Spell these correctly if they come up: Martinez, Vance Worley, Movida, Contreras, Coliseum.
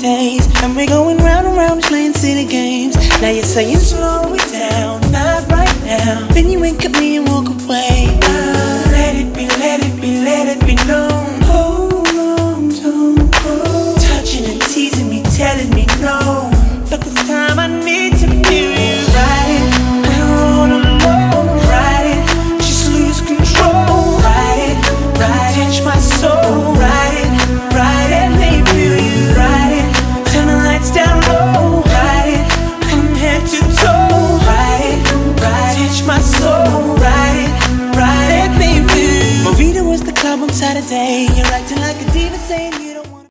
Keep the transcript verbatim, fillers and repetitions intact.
days, and we're going round and round playing silly games. Now you're saying slow it down, not right now. Then you wink at me and walk away. Ah, let it be, let it be, let it be known. Hold on, don't go. Touching and teasing me, telling me no. But this time I need to feel you. Ride it, I don't wanna know. Ride it, just lose control. Ride it, ride it, touch my soul. Ride it, ride it, let me feel you. Ride it, turn the lights down low. Ride it, from head to toe. Ride it, ride it, touch my soul. Ride it, ride it, let me feel you. Movida was the club on Saturday. You're acting like a diva, saying